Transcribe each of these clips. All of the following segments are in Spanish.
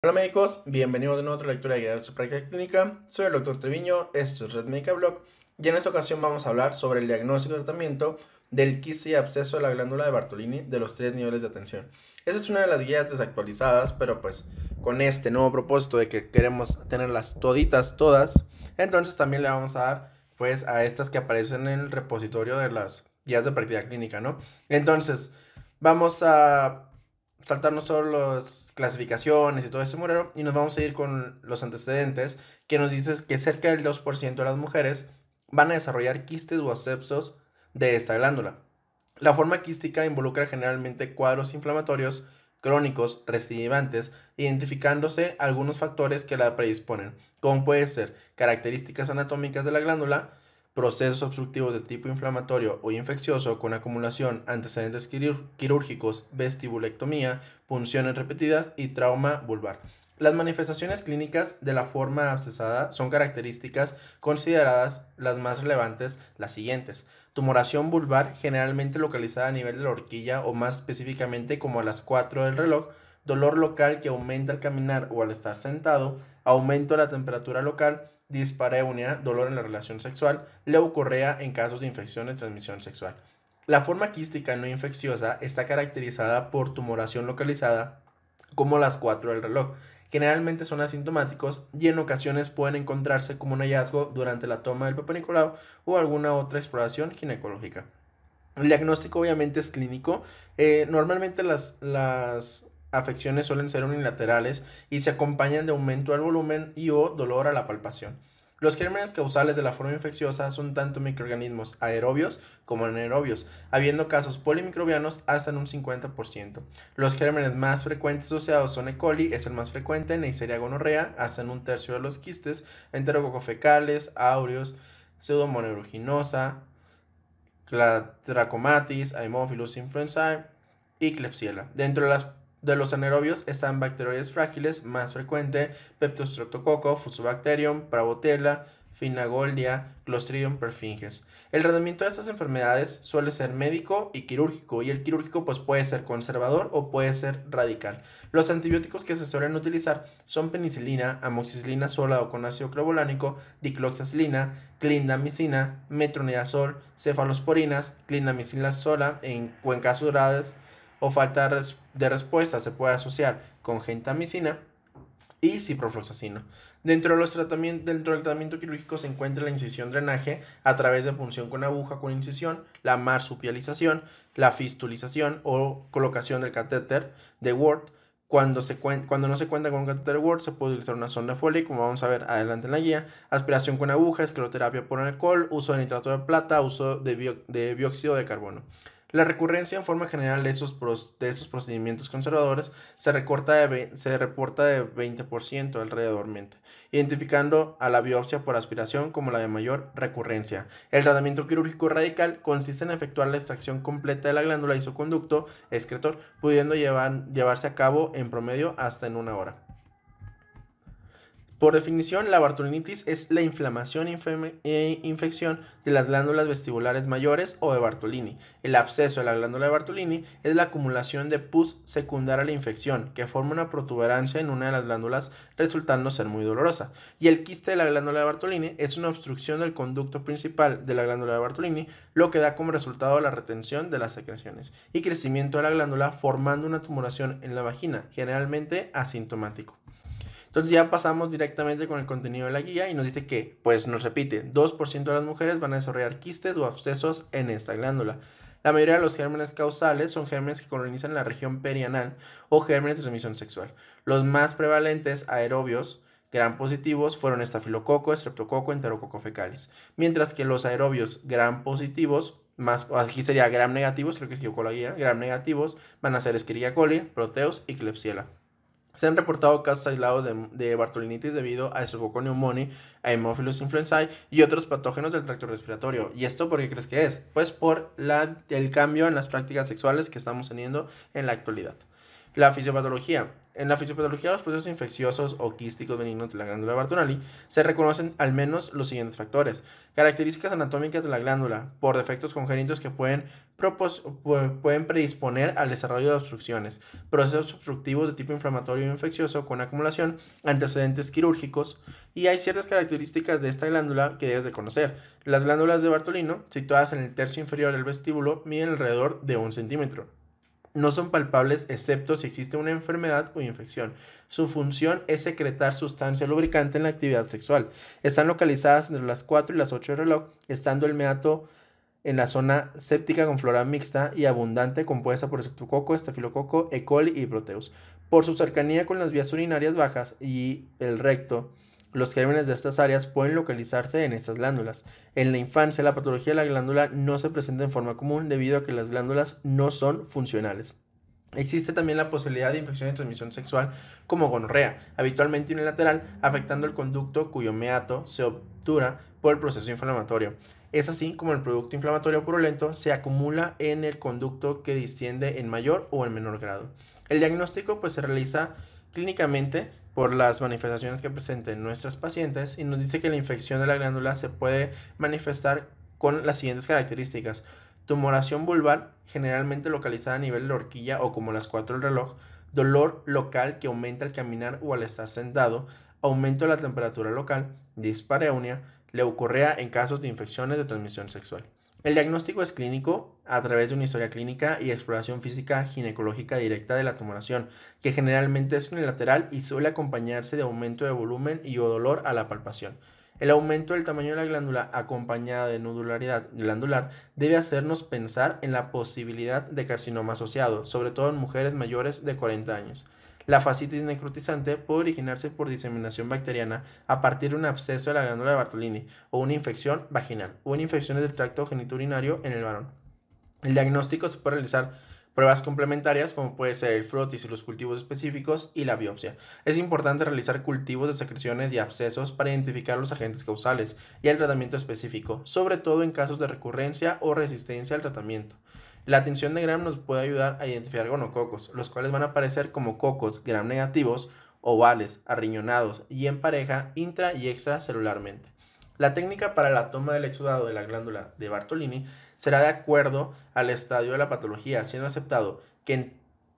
Hola médicos, bienvenidos de nuevo a otra lectura de guía de su práctica clínica. Soy el doctor Treviño, esto es RedMedicaBlog y en esta ocasión vamos a hablar sobre el diagnóstico y tratamiento del quiste y absceso de la glándula de Bartolini de los 3 niveles de atención. Esta es una de las guías desactualizadas, pero pues con este nuevo propósito de que queremos tenerlas todas, entonces también le vamos a dar pues a estas que aparecen en el repositorio de las guías de práctica clínica, ¿no? Entonces vamos a saltarnos solo las clasificaciones y todo ese murero y nos vamos a ir con los antecedentes que nos dicen que cerca del 2% de las mujeres van a desarrollar quistes o abscesos de esta glándula. La forma quística involucra generalmente cuadros inflamatorios crónicos recidivantes, identificándose algunos factores que la predisponen, como puede ser características anatómicas de la glándula, procesos obstructivos de tipo inflamatorio o infeccioso con acumulación, antecedentes quirúrgicos, vestibulectomía, punciones repetidas y trauma vulvar. Las manifestaciones clínicas de la forma abscesada son características consideradas las más relevantes, las siguientes. Tumoración vulvar generalmente localizada a nivel de la horquilla o más específicamente como a las 4 del reloj, dolor local que aumenta al caminar o al estar sentado, aumento de la temperatura local, dispareunia, dolor en la relación sexual, leucorrea en casos de infección de transmisión sexual. La forma quística no infecciosa está caracterizada por tumoración localizada como las 4 del reloj. Generalmente son asintomáticos y en ocasiones pueden encontrarse como un hallazgo durante la toma del Papa Nicolau o alguna otra exploración ginecológica. El diagnóstico obviamente es clínico. Normalmente las afecciones suelen ser unilaterales y se acompañan de aumento al volumen y o dolor a la palpación. Los gérmenes causales de la forma infecciosa son tanto microorganismos aerobios como anaerobios, habiendo casos polimicrobianos hasta en un 50%. Los gérmenes más frecuentes asociados son E. coli, es el más frecuente, Neisseria gonorrhoeae, hasta en 1/3 de los quistes, Enterococcus faecalis, aureus, Pseudomonas aeruginosa, trachomatis, Haemophilus influenzae y Klebsiella. Dentro de los anaerobios están Bacteroides fragilis, más frecuente, Peptostreptococcus, Fusobacterium, Prevotella, Finegoldia, Clostridium perfringens. El tratamiento de estas enfermedades suele ser médico y quirúrgico, y el quirúrgico pues puede ser conservador o puede ser radical. Los antibióticos que se suelen utilizar son penicilina, amoxicilina sola o con ácido clorvolánico, dicloxacilina, clindamicina, metronidazol, cefalosporinas, clindamicina sola o en casos graves o falta de respuesta se puede asociar con gentamicina y ciprofloxacino. Dentro del tratamiento quirúrgico se encuentra la incisión-drenaje a través de punción con aguja con incisión, la marsupialización, la fistulización o colocación del catéter de Ward. Cuando no se cuenta con un catéter Ward, se puede utilizar una sonda Foley, como vamos a ver adelante en la guía, aspiración con aguja, escleroterapia por alcohol, uso de nitrato de plata, uso de dióxido de carbono. La recurrencia en forma general de estos procedimientos conservadores se reporta de 20% alrededormente, identificando a la biopsia por aspiración como la de mayor recurrencia. El tratamiento quirúrgico radical consiste en efectuar la extracción completa de la glándula y su conducto excretor, pudiendo llevarse a cabo en promedio hasta en 1 hora. Por definición, la Bartholinitis es la inflamación e infección de las glándulas vestibulares mayores o de Bartholini. El absceso de la glándula de Bartholini es la acumulación de pus secundaria a la infección, que forma una protuberancia en una de las glándulas, resultando ser muy dolorosa. Y el quiste de la glándula de Bartholini es una obstrucción del conducto principal de la glándula de Bartholini, lo que da como resultado la retención de las secreciones y crecimiento de la glándula, formando una tumoración en la vagina, generalmente asintomático. Entonces ya pasamos directamente con el contenido de la guía y nos dice que, pues nos repite, 2% de las mujeres van a desarrollar quistes o abscesos en esta glándula. La mayoría de los gérmenes causales son gérmenes que colonizan la región perianal o gérmenes de transmisión sexual. Los más prevalentes aerobios gram positivos fueron estafilococo, streptococo, enterococo fecalis, mientras que los aerobios gram positivos, más aquí sería gram negativos, creo que se equivocó la guía, gram negativos van a ser Escherichia coli, Proteus y Klebsiella. Se han reportado casos aislados de Bartholinitis debido a Streptococcus pneumoniae, a Haemophilus influenzae y otros patógenos del tracto respiratorio. ¿Y esto por qué crees que es? Pues por el cambio en las prácticas sexuales que estamos teniendo en la actualidad. La fisiopatología. En la fisiopatología de los procesos infecciosos o quísticos benignos de la glándula Bartholin se reconocen al menos los siguientes factores: características anatómicas de la glándula por defectos congénitos que pueden predisponer al desarrollo de obstrucciones, procesos obstructivos de tipo inflamatorio e infeccioso con acumulación, antecedentes quirúrgicos. Y hay ciertas características de esta glándula que debes de conocer. Las glándulas de Bartholino, situadas en el tercio inferior del vestíbulo, miden alrededor de 1 centímetro. No son palpables excepto si existe una enfermedad o infección. Su función es secretar sustancia lubricante en la actividad sexual. Están localizadas entre las 4 y las 8 del reloj, estando el meato en la zona séptica con flora mixta y abundante, compuesta por estreptococo, estafilococo, E. coli y proteus. Por su cercanía con las vías urinarias bajas y el recto, los gérmenes de estas áreas pueden localizarse en estas glándulas. En la infancia, la patología de la glándula no se presenta en forma común debido a que las glándulas no son funcionales. Existe también la posibilidad de infección de transmisión sexual como gonorrea, habitualmente unilateral, afectando el conducto cuyo meato se obtura por el proceso inflamatorio. Es así como el producto inflamatorio purulento se acumula en el conducto que distiende en mayor o en menor grado. El diagnóstico se realiza clínicamente por las manifestaciones que presenten nuestras pacientes y nos dice que la infección de la glándula se puede manifestar con las siguientes características: tumoración vulvar, generalmente localizada a nivel de la horquilla o como las 4 del reloj, dolor local que aumenta al caminar o al estar sentado, aumento de la temperatura local, dispareunia, leucorrea en casos de infecciones de transmisión sexual. El diagnóstico es clínico a través de una historia clínica y exploración física ginecológica directa de la tumoración, que generalmente es unilateral y suele acompañarse de aumento de volumen y o dolor a la palpación. El aumento del tamaño de la glándula acompañada de nodularidad glandular debe hacernos pensar en la posibilidad de carcinoma asociado, sobre todo en mujeres mayores de 40 años. La fascitis necrotizante puede originarse por diseminación bacteriana a partir de un absceso de la glándula de Bartholini o una infección vaginal o en infecciones del tracto genitourinario en el varón. El diagnóstico se puede realizar pruebas complementarias como puede ser el frotis y los cultivos específicos y la biopsia. Es importante realizar cultivos de secreciones y abscesos para identificar los agentes causales y el tratamiento específico, sobre todo en casos de recurrencia o resistencia al tratamiento. La atención de Gram nos puede ayudar a identificar gonococos, los cuales van a aparecer como cocos Gram negativos, ovales, arriñonados y en pareja intra y extracelularmente. La técnica para la toma del exudado de la glándula de Bartholini será de acuerdo al estadio de la patología, siendo aceptado que en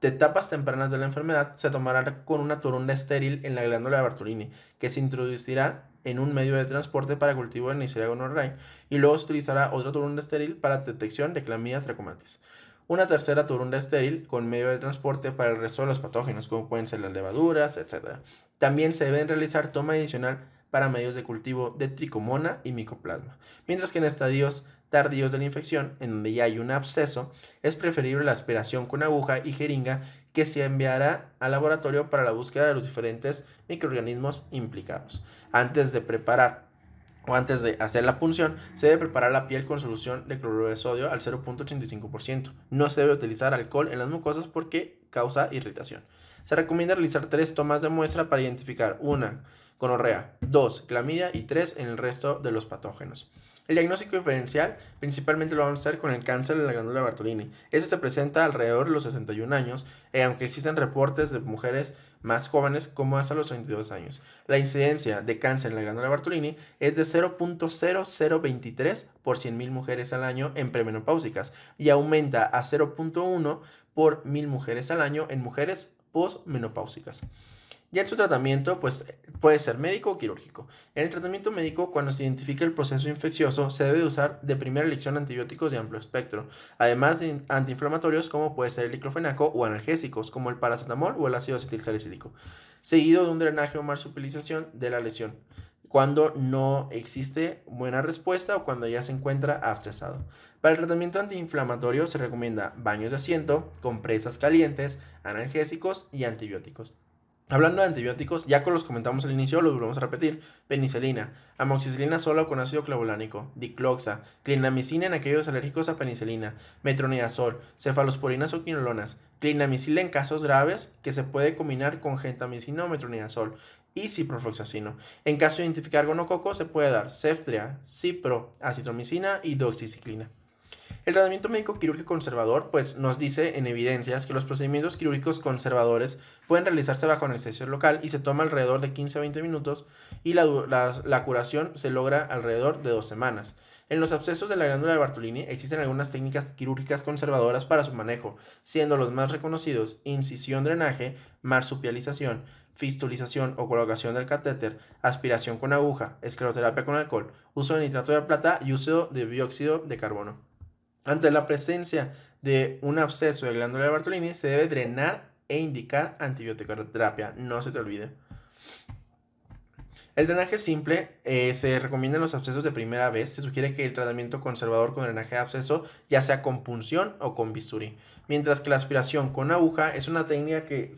etapas tempranas de la enfermedad se tomará con una torunda estéril en la glándula de Bartholini, que se introducirá en un medio de transporte para cultivo de Neisseria gonorrhoeae y luego se utilizará otra torunda estéril para detección de Chlamydia trachomatis. Una tercera torunda estéril con medio de transporte para el resto de los patógenos, como pueden ser las levaduras, etc. También se deben realizar toma adicional para medios de cultivo de tricomona y micoplasma. Mientras que en estadios tardíos de la infección, en donde ya hay un absceso, es preferible la aspiración con aguja y jeringa que se enviará al laboratorio para la búsqueda de los diferentes microorganismos implicados. Antes de hacer la punción, se debe preparar la piel con solución de cloruro de sodio al 0.85%. No se debe utilizar alcohol en las mucosas porque causa irritación. Se recomienda realizar 3 tomas de muestra para identificar 1. Gonorrea, 2. Clamidia y 3. En el resto de los patógenos. El diagnóstico diferencial principalmente lo vamos a hacer con el cáncer de la glándula de Bartholini. Este se presenta alrededor de los 61 años, aunque existen reportes de mujeres más jóvenes como hasta los 32 años. La incidencia de cáncer en la glándula de Bartholini es de 0.0023 por 100.000 mujeres al año en premenopáusicas y aumenta a 0.1 por 1.000 mujeres al año en mujeres posmenopáusicas. Y en su tratamiento puede ser médico o quirúrgico. En el tratamiento médico, cuando se identifica el proceso infeccioso, se debe usar de primera elección antibióticos de amplio espectro, además de antiinflamatorios como puede ser el diclofenaco o analgésicos como el paracetamol o el ácido acetilsalicílico, seguido de un drenaje o marsupialización de la lesión, cuando no existe buena respuesta o cuando ya se encuentra abscesado. Para el tratamiento antiinflamatorio se recomienda baños de asiento, compresas calientes, analgésicos y antibióticos. Hablando de antibióticos, ya que los comentamos al inicio, los volvemos a repetir: penicilina, amoxicilina sola con ácido clavulánico, dicloxa, clindamicina en aquellos alérgicos a penicilina, metronidazol, cefalosporinas o quinolonas, clindamicina en casos graves que se puede combinar con gentamicina o metronidazol y ciprofloxacino. En caso de identificar gonococo se puede dar ceftria, cipro, acitromicina y doxiciclina. El tratamiento médico quirúrgico conservador pues nos dice en evidencias que los procedimientos quirúrgicos conservadores pueden realizarse bajo anestesia local y se toma alrededor de 15 a 20 minutos y la curación se logra alrededor de 2 semanas. En los abscesos de la glándula de Bartholini existen algunas técnicas quirúrgicas conservadoras para su manejo, siendo los más reconocidos incisión-drenaje, marsupialización, fistulización o colocación del catéter, aspiración con aguja, escleroterapia con alcohol, uso de nitrato de plata y uso de dióxido de carbono. Ante la presencia de un absceso de glándula de Bartholini se debe drenar e indicar antibioterapia, no se te olvide. El drenaje simple se recomienda en los abscesos de primera vez. Se sugiere que el tratamiento conservador con drenaje de absceso ya sea con punción o con bisturí, mientras que la aspiración con aguja es una técnica que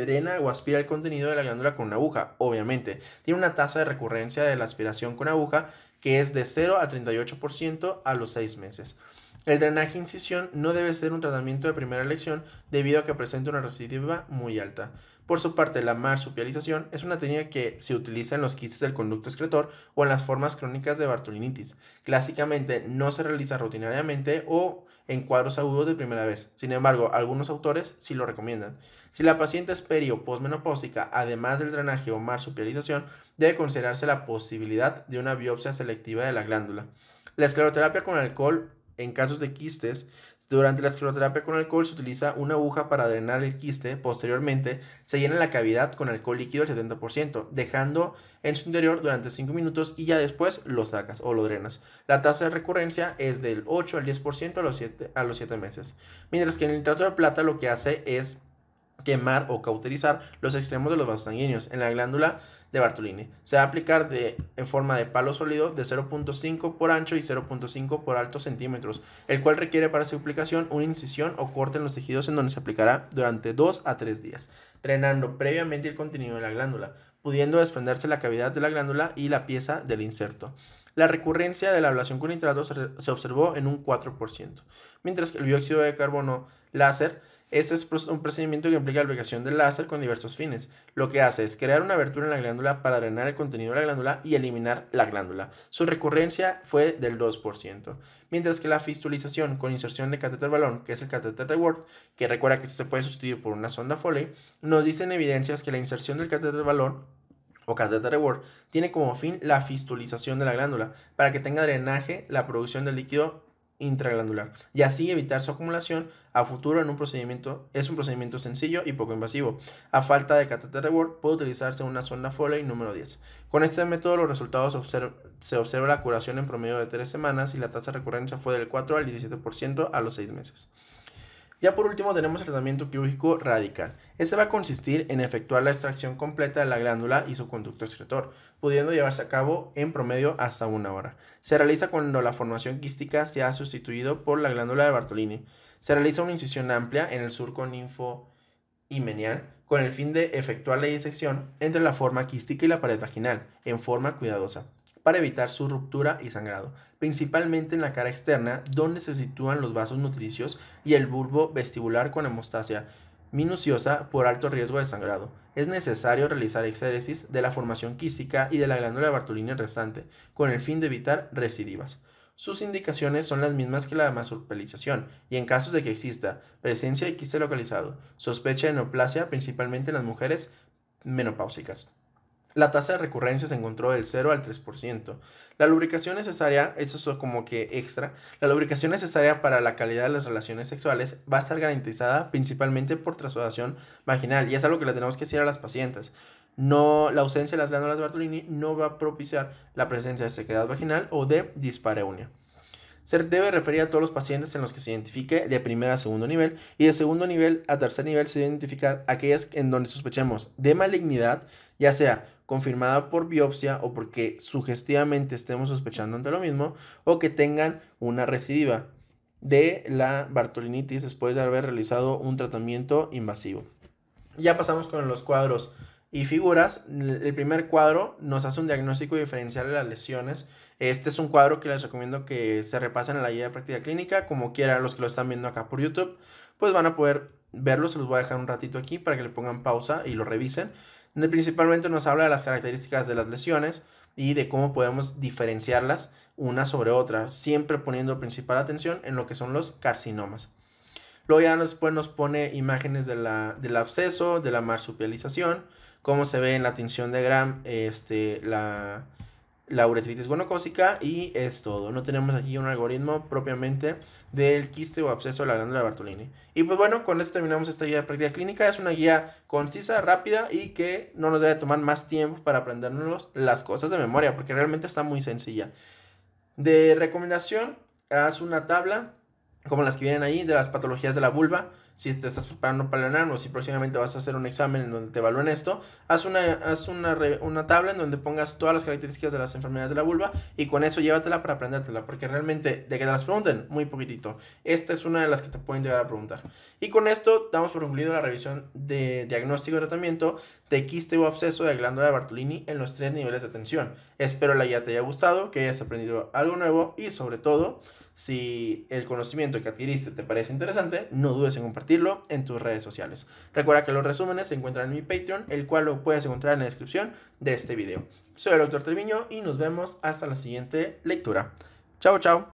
drena o aspira el contenido de la glándula con una aguja, obviamente. Tiene una tasa de recurrencia de la aspiración con aguja que es de 0 a 38% a los 6 meses. El drenaje incisión no debe ser un tratamiento de primera elección debido a que presenta una recidiva muy alta. Por su parte, la marsupialización es una técnica que se utiliza en los quistes del conducto excretor o en las formas crónicas de Bartholinitis. Clásicamente no se realiza rutinariamente o en cuadros agudos de primera vez. Sin embargo, algunos autores sí lo recomiendan. Si la paciente es peri o posmenopáusica, además del drenaje o marsupialización, debe considerarse la posibilidad de una biopsia selectiva de la glándula. La escleroterapia con alcohol. En casos de quistes, durante la escleroterapia con alcohol se utiliza una aguja para drenar el quiste. Posteriormente, se llena la cavidad con alcohol líquido al 70%, dejando en su interior durante 5 minutos y ya después lo sacas o lo drenas. La tasa de recurrencia es del 8 al 10% a los 7 meses. Mientras que el nitrato de plata lo que hace es quemar o cauterizar los extremos de los vasos sanguíneos en la glándula de Bartholini. Se va a aplicar en forma de palo sólido de 0.5 por ancho y 0.5 por alto centímetros, el cual requiere para su aplicación una incisión o corte en los tejidos en donde se aplicará durante 2 a 3 días, drenando previamente el contenido de la glándula, pudiendo desprenderse la cavidad de la glándula y la pieza del inserto. La recurrencia de la ablación con nitrato se observó en un 4%, mientras que el dióxido de carbono láser. Este es un procedimiento que implica la aplicación del láser con diversos fines. Lo que hace es crear una abertura en la glándula para drenar el contenido de la glándula y eliminar la glándula. Su recurrencia fue del 2%. Mientras que la fistulización con inserción de catéter balón, que es el catéter de Ward, que recuerda que se puede sustituir por una sonda Foley, nos dicen evidencias que la inserción del catéter balón o catéter de Ward tiene como fin la fistulización de la glándula para que tenga drenaje la producción del líquido intraglandular y así evitar su acumulación a futuro en un procedimiento. Es un procedimiento sencillo y poco invasivo. A falta de catéter de Ward puede utilizarse una sonda Foley número 10. Con este método los resultados se observa la curación en promedio de 3 semanas y la tasa de recurrencia fue del 4 al 17% a los 6 meses. Ya por último tenemos el tratamiento quirúrgico radical. Este va a consistir en efectuar la extracción completa de la glándula y su conducto excretor, pudiendo llevarse a cabo en promedio hasta 1 hora. Se realiza cuando la formación quística se ha sustituido por la glándula de Bartholini. Se realiza una incisión amplia en el surco ninfohimenial con el fin de efectuar la disección entre la forma quística y la pared vaginal en forma cuidadosa, para evitar su ruptura y sangrado, principalmente en la cara externa donde se sitúan los vasos nutricios y el bulbo vestibular con hemostasia minuciosa por alto riesgo de sangrado. Es necesario realizar exéresis de la formación quística y de la glándula de Bartholini restante con el fin de evitar recidivas. Sus indicaciones son las mismas que la marsupialización y en casos de que exista presencia de quiste localizado, sospecha de neoplasia principalmente en las mujeres menopáusicas. La tasa de recurrencia se encontró del 0 al 3%. La lubricación necesaria, eso es como que extra, la lubricación necesaria para la calidad de las relaciones sexuales va a estar garantizada principalmente por trasvasión vaginal y es algo que le tenemos que decir a las pacientes. No, la ausencia de las glándulas de Bartholini no va a propiciar la presencia de sequedad vaginal o de dispareunia. Se debe referir a todos los pacientes en los que se identifique de primer a segundo nivel y de segundo nivel a tercer nivel se debe identificar aquellas en donde sospechemos de malignidad, ya sea confirmada por biopsia o porque sugestivamente estemos sospechando ante lo mismo o que tengan una recidiva de la Bartholinitis después de haber realizado un tratamiento invasivo. Ya pasamos con los cuadros y figuras. El primer cuadro nos hace un diagnóstico diferencial de las lesiones. Este es un cuadro que les recomiendo que se repasen en la guía de práctica clínica, como quiera los que lo están viendo acá por YouTube, pues van a poder verlo, se los voy a dejar un ratito aquí para que le pongan pausa y lo revisen. Principalmente nos habla de las características de las lesiones, y de cómo podemos diferenciarlas una sobre otra, siempre poniendo principal atención en lo que son los carcinomas. Luego ya después nos pone imágenes de del absceso, de la marsupialización, cómo se ve en la tinción de Gram la uretritis gonocócica, y es todo. No tenemos aquí un algoritmo propiamente del quiste o absceso de la glándula Bartholini. Y pues bueno, con esto terminamos esta guía de práctica clínica. Es una guía concisa, rápida y que no nos debe tomar más tiempo para aprendernos las cosas de memoria, porque realmente está muy sencilla. De recomendación, haz una tabla como las que vienen ahí de las patologías de la vulva. Si te estás preparando para el ENARM o si próximamente vas a hacer un examen en donde te evalúen esto, haz una tabla en donde pongas todas las características de las enfermedades de la vulva y con eso llévatela para aprendértela, porque realmente de que te las pregunten, muy poquitito. Esta es una de las que te pueden llegar a preguntar. Y con esto damos por concluido la revisión de diagnóstico y tratamiento de quiste o absceso de glándula de Bartholini en los 3 niveles de atención. Espero la guía te haya gustado, que hayas aprendido algo nuevo y sobre todo, si el conocimiento que adquiriste te parece interesante, no dudes en compartirlo en tus redes sociales. Recuerda que los resúmenes se encuentran en mi Patreon, el cual lo puedes encontrar en la descripción de este video. Soy el Dr. Treviño y nos vemos hasta la siguiente lectura. Chao, chao.